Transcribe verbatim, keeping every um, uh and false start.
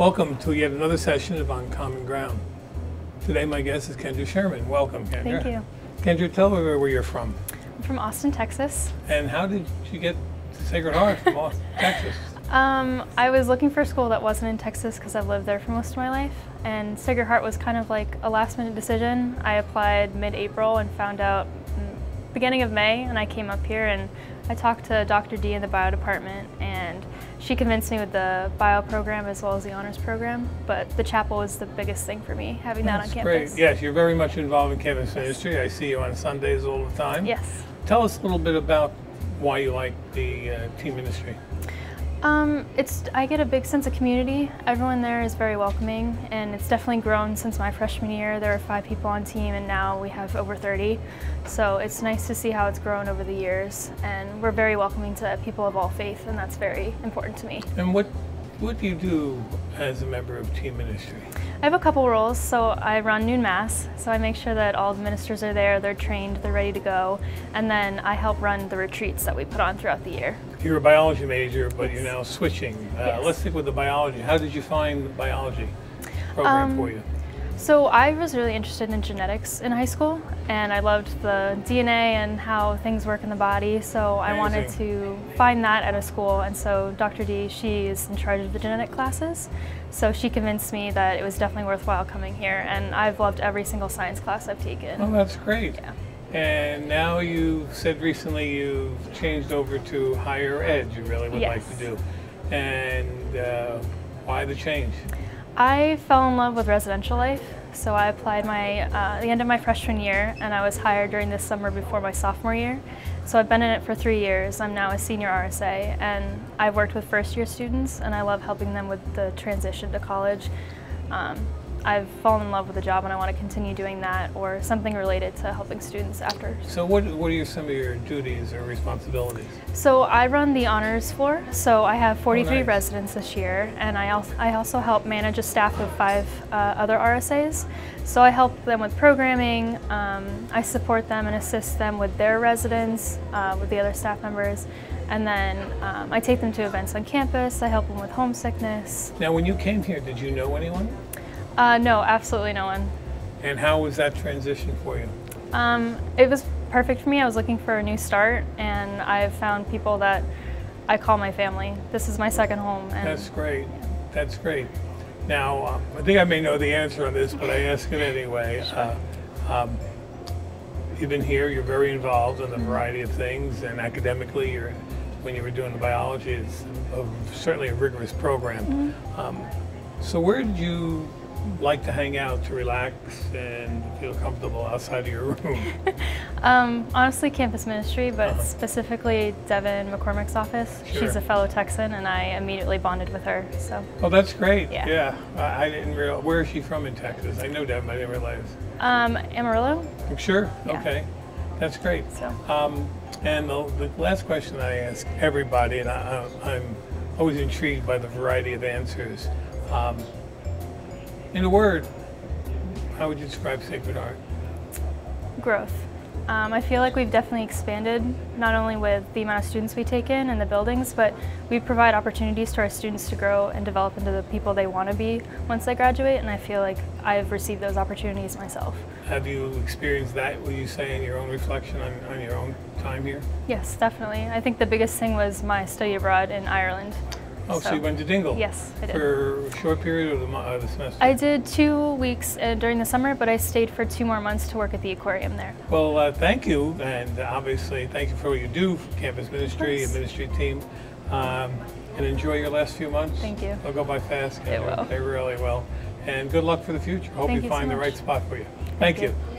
Welcome to yet another session of On Common Ground. Today my guest is Kendra Sherman. Welcome, Kendra. Thank you. Kendra, tell me where you're from. I'm from Austin, Texas. And how did you get to Sacred Heart from Austin, Texas? Um, I was looking for a school that wasn't in Texas because I've lived there for most of my life, and Sacred Heart was kind of like a last minute decision. I applied mid-April and found out beginning of May, and I came up here and I talked to Doctor D in the bio department, and she convinced me with the bio program as well as the honors program, but the chapel was the biggest thing for me, having that That's on campus. Great. Yes, you're very much involved in campus ministry. I see you on Sundays all the time. Yes. Tell us a little bit about why you like the uh, team ministry. Um, it's, I get a big sense of community. Everyone there is very welcoming, and it's definitely grown since my freshman year. There were five people on team, and now we have over thirty. So it's nice to see how it's grown over the years, and we're very welcoming to people of all faith, and that's very important to me. And what, what do you do as a member of team ministry? I have a couple roles. So I run noon mass, so I make sure that all the ministers are there, they're trained, they're ready to go, and then I help run the retreats that we put on throughout the year. You're a biology major, but yes. You're now switching. Uh, yes. Let's stick with the biology. How did you find the biology program um, for you? So I was really interested in genetics in high school, and I loved the D N A and how things work in the body, so Amazing. I wanted to find that at a school, and so Doctor D, she is in charge of the genetic classes, so she convinced me that it was definitely worthwhile coming here, and I've loved every single science class I've taken. Oh, that's great. Yeah. And now you said recently you've changed over to higher ed, you really would yes. like to do, and uh, why the change? I fell in love with residential life, so I applied my uh, the end of my freshman year, and I was hired during this summer before my sophomore year. So I've been in it for three years. I'm now a senior R S A, and I've worked with first-year students, and I love helping them with the transition to college. Um, I've fallen in love with the job, and I want to continue doing that, or something related to helping students after. So what, what are some of your duties or responsibilities? So I run the honors floor, so I have forty-three oh, nice. residents this year, and I also, I also help manage a staff of five uh, other R S As. So I help them with programming, um, I support them and assist them with their residents, uh, with the other staff members, and then um, I take them to events on campus, I help them with homesickness. Now when you came here, did you know anyone? Uh, no, absolutely no one. And how was that transition for you? Um, it was perfect for me. I was looking for a new start, and I've found people that I call my family. This is my second home. And That's great. Yeah. That's great. Now, um, I think I may know the answer on this, but I ask it anyway. Sure. Uh, um, you've been here. You're very involved in a variety of things, and academically, you're, when you were doing the biology, it's a, certainly a rigorous program. Mm-hmm. um, so where did you like to hang out to relax and feel comfortable outside of your room? um, honestly, campus ministry, but uh-huh. specifically Devin McCormick's office. Sure. She's a fellow Texan, and I immediately bonded with her. So. Oh, that's great. Yeah. yeah. I, I didn't realize. Where is she from in Texas? I know Devin, but I didn't realize. Um, Amarillo. I'm sure. Yeah. Okay. That's great. So. Um, and the, the last question I ask everybody, and I, I, I'm always intrigued by the variety of answers. Um, In a word, how would you describe Sacred Heart? Growth. Um, I feel like we've definitely expanded, not only with the amount of students we take in and the buildings, but we provide opportunities to our students to grow and develop into the people they want to be once they graduate, and I feel like I've received those opportunities myself. Have you experienced that, would you say, in your own reflection on, on your own time here? Yes, definitely. I think the biggest thing was my study abroad in Ireland. Oh, so, so you went to Dingle? Yes, I did. For a short period of the, of the semester? I did two weeks uh, during the summer, but I stayed for two more months to work at the aquarium there. Well, uh, thank you, and obviously thank you for what you do for campus ministry and ministry team, um, and enjoy your last few months. Thank you. They'll go by fast. It will. They really will. And good luck for the future. Hope thank you, you find so the right spot for you. Thank, thank you. you.